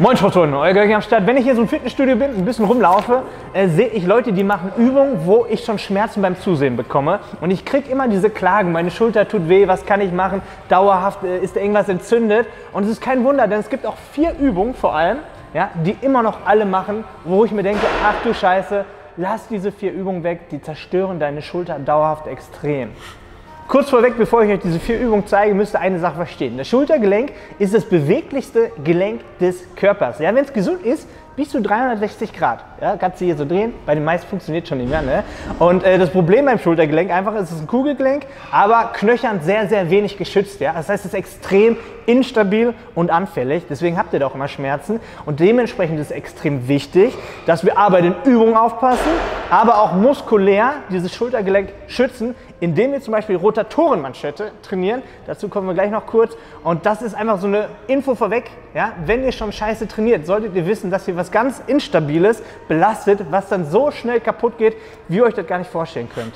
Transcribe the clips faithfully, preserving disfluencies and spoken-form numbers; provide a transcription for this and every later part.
Moin Sportfreunde, euer Goeerki am Start. Wenn ich hier so im Fitnessstudio bin, ein bisschen rumlaufe, äh, sehe ich Leute, die machen Übungen, wo ich schon Schmerzen beim Zusehen bekomme. Und ich kriege immer diese Klagen, meine Schulter tut weh, was kann ich machen, dauerhaft äh, ist da irgendwas entzündet. Und es ist kein Wunder, denn es gibt auch vier Übungen vor allem, ja, die immer noch alle machen, wo ich mir denke, ach du Scheiße, lass diese vier Übungen weg, die zerstören deine Schulter dauerhaft extrem. Kurz vorweg, bevor ich euch diese vier Übungen zeige, müsst ihr eine Sache verstehen. Das Schultergelenk ist das beweglichste Gelenk des Körpers. Ja, wenn es gesund ist, bis zu dreihundertsechzig Grad. Ja, kannst du hier so drehen, bei den meisten funktioniert schon nicht mehr. Ne? Und äh, das Problem beim Schultergelenk einfach ist, es ist ein Kugelgelenk, aber knöchern sehr, sehr wenig geschützt. Ja? Das heißt, es ist extrem instabil und anfällig. Deswegen habt ihr da auch immer Schmerzen. Und dementsprechend ist es extrem wichtig, dass wir A, bei den Übungen aufpassen, aber auch muskulär dieses Schultergelenk schützen, indem wir zum Beispiel Rotatorenmanschette trainieren. Dazu kommen wir gleich noch kurz. Und das ist einfach so eine Info vorweg. Ja? Wenn ihr schon scheiße trainiert, solltet ihr wissen, dass ihr was ganz Instabiles belastet, was dann so schnell kaputt geht, wie ihr euch das gar nicht vorstellen könnt.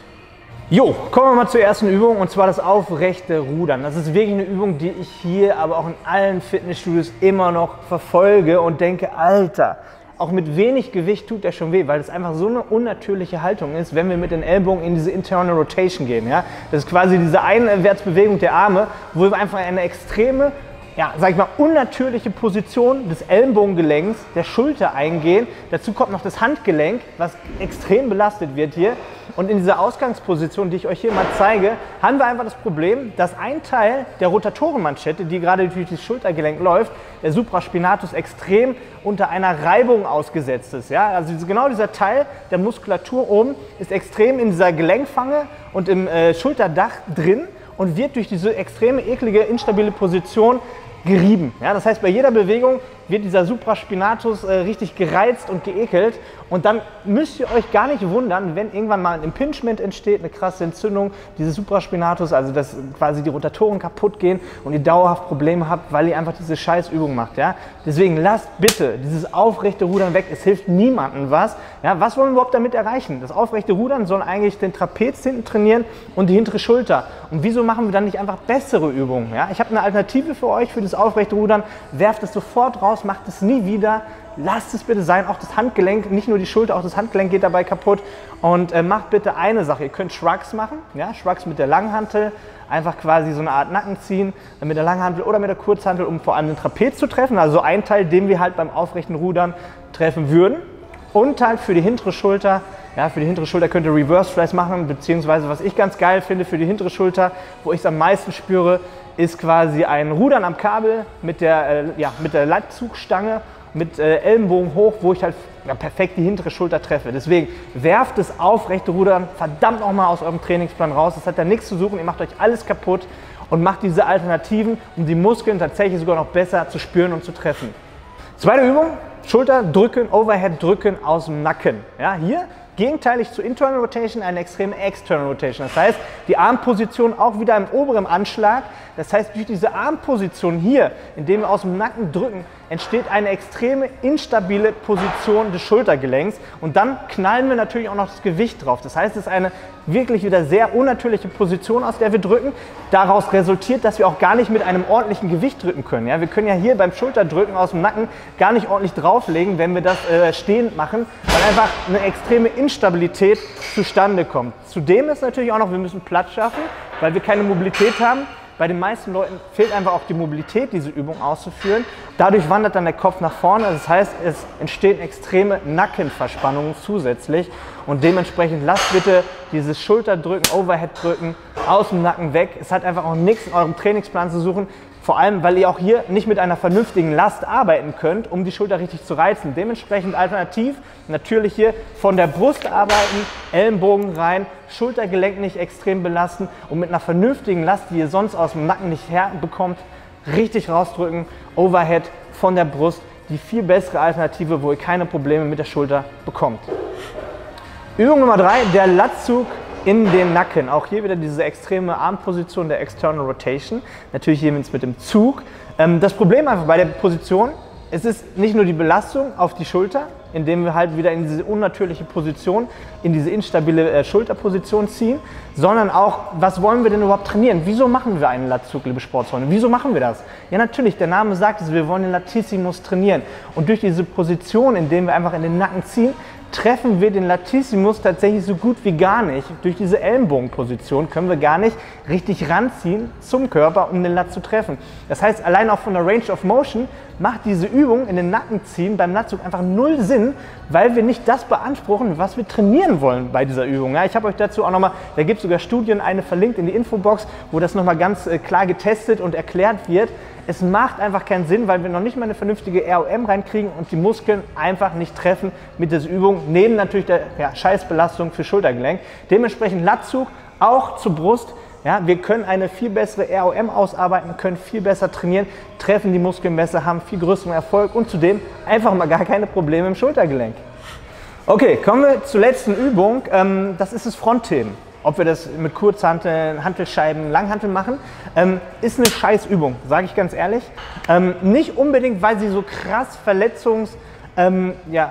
Jo, kommen wir mal zur ersten Übung, und zwar das aufrechte Rudern. Das ist wirklich eine Übung, die ich hier, aber auch in allen Fitnessstudios immer noch verfolge und denke, Alter, auch mit wenig Gewicht tut der schon weh, weil es einfach so eine unnatürliche Haltung ist, wenn wir mit den Ellbogen in diese Internal Rotation gehen. Ja? Das ist quasi diese Einwärtsbewegung der Arme, wo wir einfach eine extreme, ja, sag ich mal, unnatürliche Position des Ellenbogengelenks, der Schulter eingehen. Dazu kommt noch das Handgelenk, was extrem belastet wird hier. Und in dieser Ausgangsposition, die ich euch hier mal zeige, haben wir einfach das Problem, dass ein Teil der Rotatorenmanschette, die gerade durch das Schultergelenk läuft, der Supraspinatus, extrem unter einer Reibung ausgesetzt ist. Ja? Also genau dieser Teil der Muskulatur oben ist extrem in dieser Gelenkfange und im äh, Schulterdach drin und wird durch diese extreme, eklige, instabile Position gerieben. Ja, das heißt, bei jeder Bewegung wird dieser Supraspinatus äh, richtig gereizt und geekelt, und dann müsst ihr euch gar nicht wundern, wenn irgendwann mal ein Impingement entsteht, eine krasse Entzündung dieses Supraspinatus, also dass quasi die Rotatoren kaputt gehen und ihr dauerhaft Probleme habt, weil ihr einfach diese Scheißübung macht. Ja? Deswegen lasst bitte dieses aufrechte Rudern weg, es hilft niemandem was. Ja? Was wollen wir überhaupt damit erreichen? Das aufrechte Rudern soll eigentlich den Trapez hinten trainieren und die hintere Schulter. Und wieso machen wir dann nicht einfach bessere Übungen? Ja? Ich habe eine Alternative für euch, für das aufrechte Rudern. Werft es sofort raus, macht es nie wieder, lasst es bitte sein, auch das Handgelenk, nicht nur die Schulter, auch das Handgelenk geht dabei kaputt. Und äh, macht bitte eine Sache, ihr könnt Shrugs machen, ja, Shrugs mit der Langhantel, einfach quasi so eine Art Nacken ziehen, mit der Langhantel oder mit der Kurzhantel, um vor allem den Trapez zu treffen, also ein Teil, den wir halt beim aufrechten Rudern treffen würden. Und halt für die hintere Schulter, ja, für die hintere Schulter könnt ihr Reverse Flies machen, beziehungsweise was ich ganz geil finde für die hintere Schulter, wo ich es am meisten spüre, ist quasi ein Rudern am Kabel mit der, äh, ja, mit der Latzugstange, mit äh, Ellenbogen hoch, wo ich halt ja, perfekt die hintere Schulter treffe. Deswegen werft das aufrechte Rudern verdammt nochmal aus eurem Trainingsplan raus. Das hat da nichts zu suchen, ihr macht euch alles kaputt, und macht diese Alternativen, um die Muskeln tatsächlich sogar noch besser zu spüren und zu treffen. Zweite Übung, Schulter drücken, Overhead drücken aus dem Nacken. Ja, hier gegenteilig zu Internal Rotation eine extreme External Rotation. Das heißt, die Armposition auch wieder im oberen Anschlag. Das heißt, durch diese Armposition hier, indem wir aus dem Nacken drücken, entsteht eine extreme instabile Position des Schultergelenks. Und dann knallen wir natürlich auch noch das Gewicht drauf. Das heißt, es ist eine wirklich wieder sehr unnatürliche Position, aus der wir drücken. Daraus resultiert, dass wir auch gar nicht mit einem ordentlichen Gewicht drücken können. Ja, wir können ja hier beim Schulterdrücken aus dem Nacken gar nicht ordentlich drauflegen, wenn wir das äh, stehend machen, weil einfach eine extreme Instabilität zustande kommt. Zudem ist natürlich auch noch, wir müssen Platz schaffen, weil wir keine Mobilität haben. Bei den meisten Leuten fehlt einfach auch die Mobilität, diese Übung auszuführen. Dadurch wandert dann der Kopf nach vorne. Das heißt, es entstehen extreme Nackenverspannungen zusätzlich. Und dementsprechend lasst bitte dieses Schulterdrücken, Overhead-Drücken aus dem Nacken weg. Es hat einfach auch nichts in eurem Trainingsplan zu suchen. Vor allem, weil ihr auch hier nicht mit einer vernünftigen Last arbeiten könnt, um die Schulter richtig zu reizen. Dementsprechend alternativ natürlich hier von der Brust arbeiten, Ellenbogen rein, Schultergelenk nicht extrem belasten und mit einer vernünftigen Last, die ihr sonst aus dem Nacken nicht herbekommt, richtig rausdrücken, Overhead von der Brust, die viel bessere Alternative, wo ihr keine Probleme mit der Schulter bekommt. Übung Nummer drei, der Latzug in den Nacken. Auch hier wieder diese extreme Armposition der External Rotation. Natürlich hier mit dem Zug. Das Problem einfach bei der Position, es ist nicht nur die Belastung auf die Schulter, indem wir halt wieder in diese unnatürliche Position, in diese instabile äh, Schulterposition ziehen, sondern auch, was wollen wir denn überhaupt trainieren? Wieso machen wir einen Latzug, liebe Sportsfreunde? Wieso machen wir das? Ja, natürlich, der Name sagt es, wir wollen den Latissimus trainieren. Und durch diese Position, indem wir einfach in den Nacken ziehen, treffen wir den Latissimus tatsächlich so gut wie gar nicht. Durch diese Ellenbogenposition können wir gar nicht richtig ranziehen zum Körper, um den Lat zu treffen. Das heißt, allein auch von der Range of Motion macht diese Übung in den Nacken ziehen beim Latzug einfach null Sinn, weil wir nicht das beanspruchen, was wir trainieren wollen bei dieser Übung. Ja, ich habe euch dazu auch nochmal, da gibt es sogar Studien, eine verlinkt in die Infobox, wo das nochmal ganz klar getestet und erklärt wird. Es macht einfach keinen Sinn, weil wir noch nicht mal eine vernünftige R O M reinkriegen und die Muskeln einfach nicht treffen mit dieser Übung, neben natürlich der ja, Scheißbelastung für Schultergelenk. Dementsprechend Latzug auch zur Brust. Ja, wir können eine viel bessere R O M ausarbeiten, können viel besser trainieren, treffen die Muskeln besser, haben viel größeren Erfolg und zudem einfach mal gar keine Probleme im Schultergelenk. Okay, kommen wir zur letzten Übung. Das ist das Frontheben. Ob wir das mit Kurzhanteln, Hantelscheiben, Langhanteln machen, ähm, ist eine Scheißübung, sage ich ganz ehrlich. Ähm, nicht unbedingt, weil sie so krass verletzungsfördernd ähm, ja,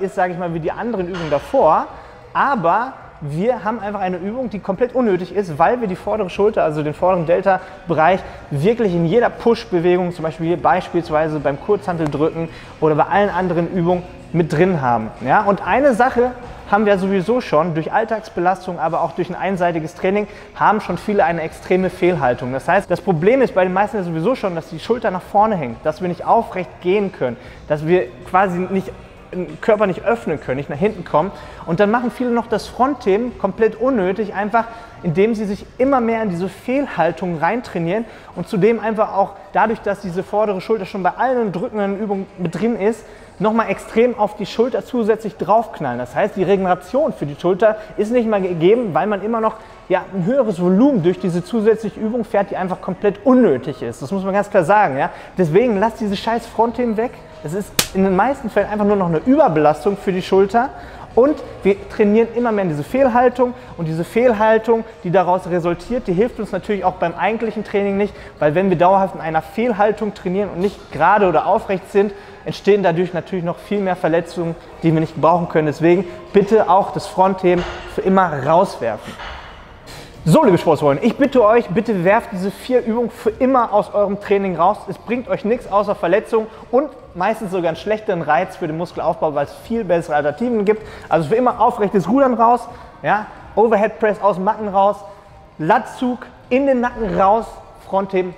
ist, sage ich mal, wie die anderen Übungen davor, aber wir haben einfach eine Übung, die komplett unnötig ist, weil wir die vordere Schulter, also den vorderen Delta-Bereich, wirklich in jeder Push-Bewegung, zum Beispiel hier beispielsweise beim Kurzhanteldrücken oder bei allen anderen Übungen mit drin haben. Ja? Und eine Sache haben wir sowieso schon, durch Alltagsbelastung, aber auch durch ein einseitiges Training, haben schon viele eine extreme Fehlhaltung. Das heißt, das Problem ist bei den meisten sowieso schon, dass die Schulter nach vorne hängt, dass wir nicht aufrecht gehen können, dass wir quasi nicht den Körper nicht öffnen können, nicht nach hinten kommen. Und dann machen viele noch das Frontheben komplett unnötig, einfach indem sie sich immer mehr in diese Fehlhaltung reintrainieren und zudem einfach auch dadurch, dass diese vordere Schulter schon bei allen drückenden Übungen mit drin ist, nochmal extrem auf die Schulter zusätzlich draufknallen. Das heißt, die Regeneration für die Schulter ist nicht mal gegeben, weil man immer noch ja, ein höheres Volumen durch diese zusätzliche Übung fährt, die einfach komplett unnötig ist. Das muss man ganz klar sagen. Ja? Deswegen lasst diese scheiß Frontheben weg. Es ist in den meisten Fällen einfach nur noch eine Überbelastung für die Schulter. Und wir trainieren immer mehr in diese Fehlhaltung und diese Fehlhaltung, die daraus resultiert, die hilft uns natürlich auch beim eigentlichen Training nicht, weil wenn wir dauerhaft in einer Fehlhaltung trainieren und nicht gerade oder aufrecht sind, entstehen dadurch natürlich noch viel mehr Verletzungen, die wir nicht gebrauchen können. Deswegen bitte auch das Frontheben für immer rauswerfen. So, liebe Sportsfreunde, ich bitte euch, bitte werft diese vier Übungen für immer aus eurem Training raus. Es bringt euch nichts außer Verletzungen und meistens sogar einen schlechteren Reiz für den Muskelaufbau, weil es viel bessere Alternativen gibt. Also für immer aufrechtes Rudern raus, ja, Overhead Press aus dem Nacken raus, Latzug in den Nacken raus, Frontheben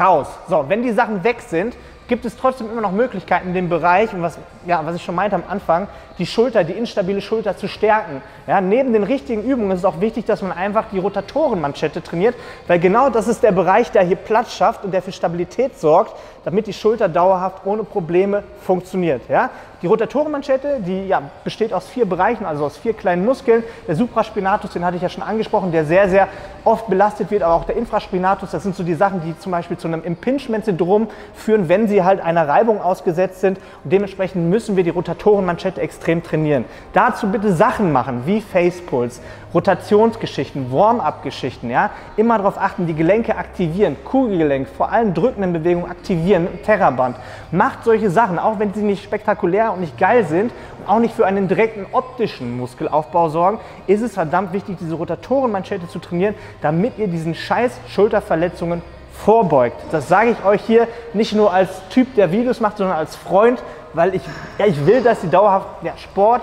raus. So, wenn die Sachen weg sind, gibt es trotzdem immer noch Möglichkeiten in dem Bereich, und was, ja, was ich schon meinte am Anfang, die Schulter, die instabile Schulter zu stärken. Ja, neben den richtigen Übungen ist es auch wichtig, dass man einfach die Rotatorenmanschette trainiert, weil genau das ist der Bereich, der hier Platz schafft und der für Stabilität sorgt, damit die Schulter dauerhaft ohne Probleme funktioniert. Ja? Die Rotatorenmanschette, die ja, besteht aus vier Bereichen, also aus vier kleinen Muskeln. Der Supraspinatus, den hatte ich ja schon angesprochen, der sehr, sehr oft belastet wird, aber auch der Infraspinatus, das sind so die Sachen, die zum Beispiel zu einem Impingement-Syndrom führen, wenn sie halt einer Reibung ausgesetzt sind, und dementsprechend müssen wir die Rotatorenmanschette extrem trainieren. Dazu bitte Sachen machen wie Facepulse, Rotationsgeschichten, Warm-up-Geschichten, ja? Immer darauf achten, die Gelenke aktivieren, Kugelgelenk, vor allem drückenden Bewegungen aktivieren, Terraband. Macht solche Sachen, auch wenn sie nicht spektakulär und nicht geil sind und auch nicht für einen direkten optischen Muskelaufbau sorgen, ist es verdammt wichtig, diese Rotatorenmanschette zu trainieren, damit ihr diesen scheiß Schulterverletzungen vorbeugt. Das sage ich euch hier nicht nur als Typ, der Videos macht, sondern als Freund, weil ich, ja, ich will, dass ihr dauerhaft ja, Sport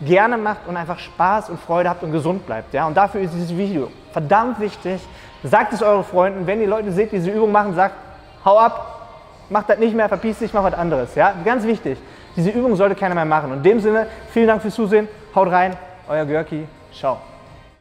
gerne macht und einfach Spaß und Freude habt und gesund bleibt. Ja? Und dafür ist dieses Video verdammt wichtig. Sagt es euren Freunden, wenn ihr Leute seht, die diese Übung machen, sagt, hau ab, macht das nicht mehr, verpiss dich, mach was anderes. Ja? Ganz wichtig, diese Übung sollte keiner mehr machen. Und in dem Sinne, vielen Dank fürs Zusehen, haut rein, euer Goeerki, ciao.